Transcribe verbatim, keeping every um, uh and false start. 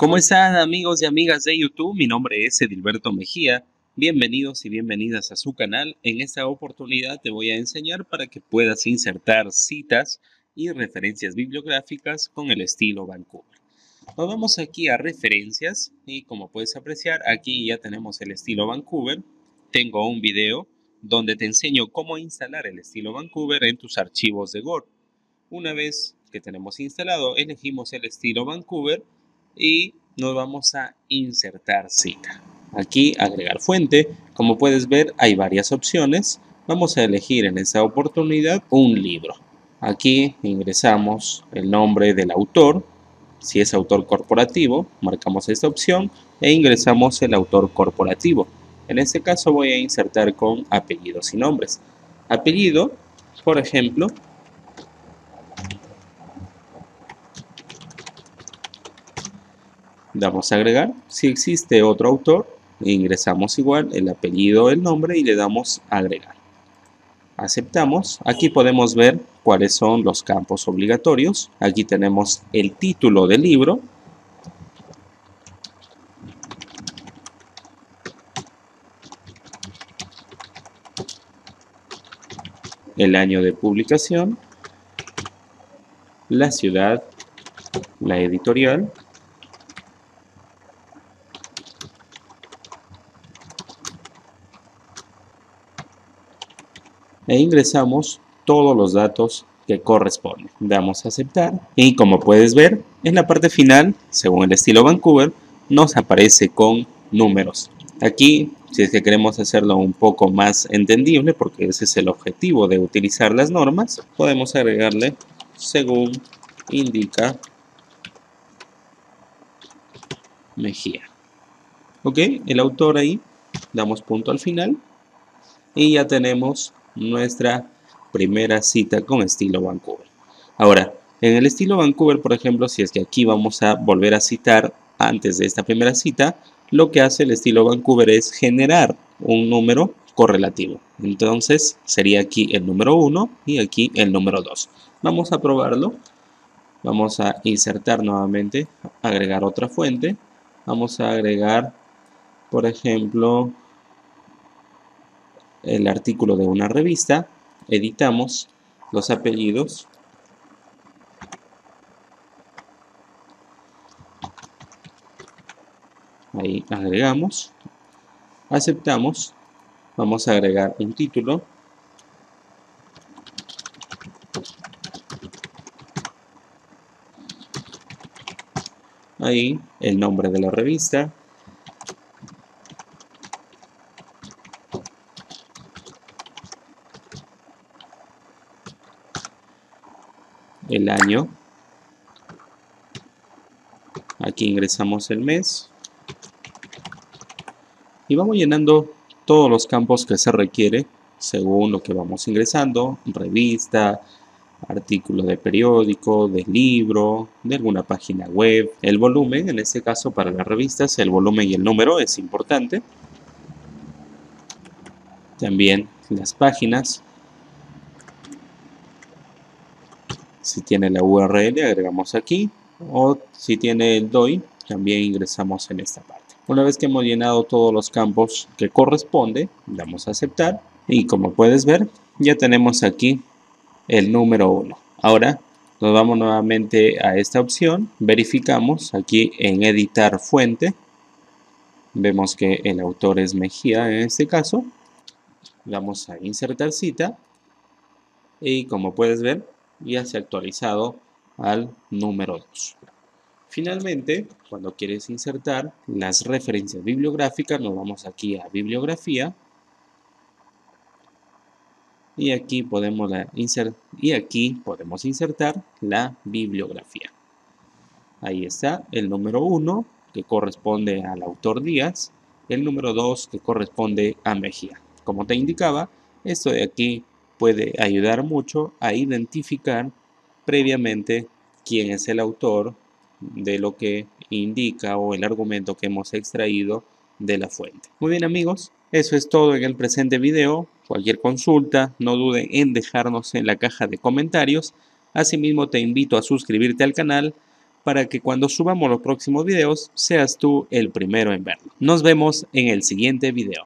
¿Cómo están amigos y amigas de YouTube? Mi nombre es Edilberto Mejía. Bienvenidos y bienvenidas a su canal. En esta oportunidad te voy a enseñar para que puedas insertar citas y referencias bibliográficas con el estilo Vancouver. Nos vamos aquí a referencias y como puedes apreciar aquí ya tenemos el estilo Vancouver. Tengo un video donde te enseño cómo instalar el estilo Vancouver en tus archivos de Word. Una vez que tenemos instalado, elegimos el estilo Vancouver y nos vamos a insertar cita. Aquí agregar fuente. Como puedes ver hay varias opciones. Vamos a elegir en esta oportunidad un libro. Aquí ingresamos el nombre del autor. Si es autor corporativo, marcamos esta opción e ingresamos el autor corporativo. En este caso voy a insertar con apellidos y nombres. Apellido, por ejemplo, damos a agregar. Si existe otro autor, ingresamos igual el apellido, el nombre y le damos a agregar. Aceptamos. Aquí podemos ver cuáles son los campos obligatorios. Aquí tenemos el título del libro. El año de publicación. La ciudad. La editorial. E ingresamos todos los datos que corresponden. Damos a aceptar y como puedes ver en la parte final, según el estilo Vancouver, nos aparece con números. Aquí, si es que queremos hacerlo un poco más entendible, porque ese es el objetivo de utilizar las normas, podemos agregarle según indica Mejía. Ok, el autor ahí, damos punto al final y ya tenemos nuestra primera cita con estilo Vancouver. Ahora, en el estilo Vancouver, por ejemplo, si es que aquí vamos a volver a citar antes de esta primera cita, lo que hace el estilo Vancouver es generar un número correlativo. Entonces, sería aquí el número uno y aquí el número dos. Vamos a probarlo. Vamos a insertar nuevamente, agregar otra fuente. Vamos a agregar, por ejemplo, el artículo de una revista, editamos los apellidos ahí, agregamos, aceptamos, vamos a agregar un título ahí, el nombre de la revista, el año, aquí ingresamos el mes y vamos llenando todos los campos que se requiere según lo que vamos ingresando, revista, artículo de periódico, de libro, de alguna página web, el volumen, en este caso para las revistas el volumen y el número es importante, también las páginas. Si tiene la U R L, agregamos aquí. O si tiene el D O I, también ingresamos en esta parte. Una vez que hemos llenado todos los campos que corresponde, damos a aceptar. Y como puedes ver, ya tenemos aquí el número uno. Ahora nos vamos nuevamente a esta opción. Verificamos aquí en editar fuente. Vemos que el autor es Mejía en este caso. Vamos a insertar cita. Y como puedes ver, ya se ha actualizado al número dos. Finalmente, cuando quieres insertar las referencias bibliográficas, nos vamos aquí a bibliografía y aquí podemos, la insert y aquí podemos insertar la bibliografía. Ahí está el número uno que corresponde al autor Díaz, el número dos que corresponde a Mejía. Como te indicaba, esto de aquí puede ayudar mucho a identificar previamente quién es el autor de lo que indica o el argumento que hemos extraído de la fuente. Muy bien amigos, eso es todo en el presente video. Cualquier consulta no duden en dejarnos en la caja de comentarios. Asimismo te invito a suscribirte al canal para que cuando subamos los próximos videos seas tú el primero en verlo. Nos vemos en el siguiente video.